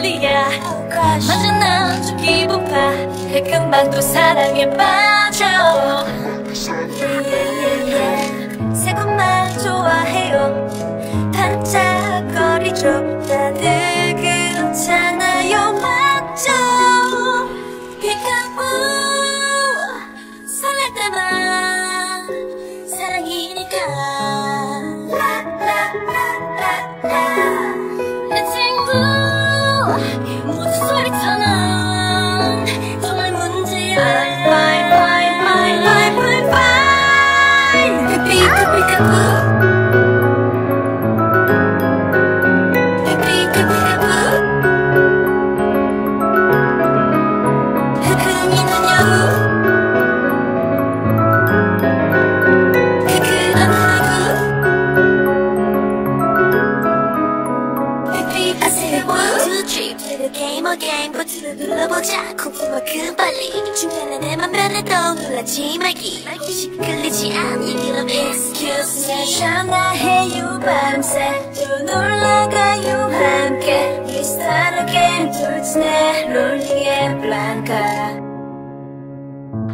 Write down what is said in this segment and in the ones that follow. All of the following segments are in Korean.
어디야. 완전 난 좀 기분파. 금방 또 사랑에 빠져. 새것만 좋아해요. 반짝거리죠. 다들 그렇잖아요. 맞죠? 피카부 설렐 때만 사랑이니까. 내 친구 모두 소리쳐난 정말 문제야. 눌러보자 쿵쿵만큼 빨리. 중간에 내 맘 변해도 놀라지 말기. 시끌리지 않니 그럼 excuse me. 샤나해요 밤새. 또 놀러가요 함께. We start again. 둘째 롤링의 블랑카.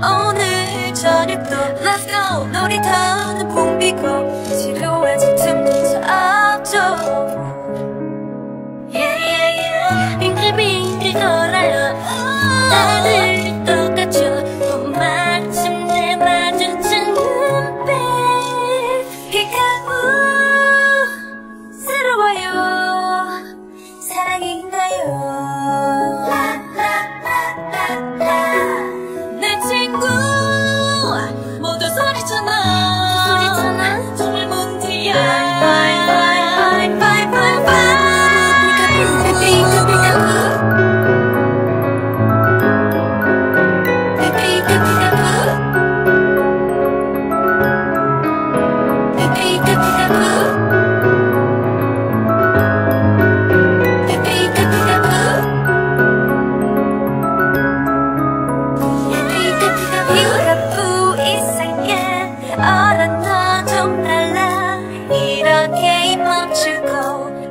오늘 저녁도 let's go. 놀이터는 붕 비고 지루해질 틈도 없죠. 빙글빙글 돌아요. 다들 똑같죠. 또 마침내 마주친 눈빛. 피카부 새로워요. 사랑인가요. 라라라라라. 내 친구 모두 소리쳐나. 정말 문제야.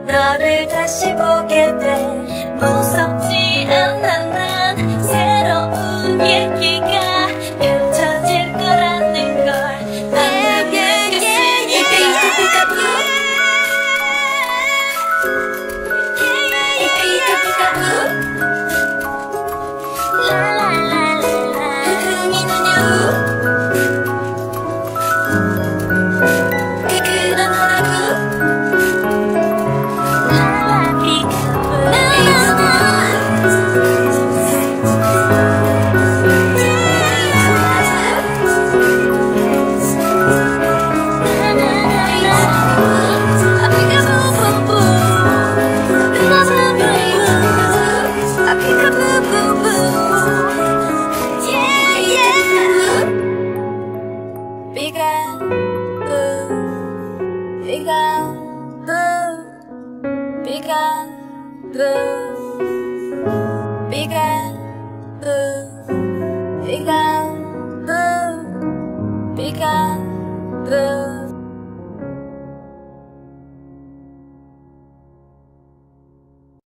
너를 다시 보게 돼. 무섭지 않아. 난 새로운 얘기가 펼쳐질 거라는 걸 방금 느꼈으니까. 피카부 피카부 라라라라라. 그분이 누냐고. 그런 너라고. Peek-A-Boo, Peek-A-Boo, Peek-A-Boo, Peek-A-Boo.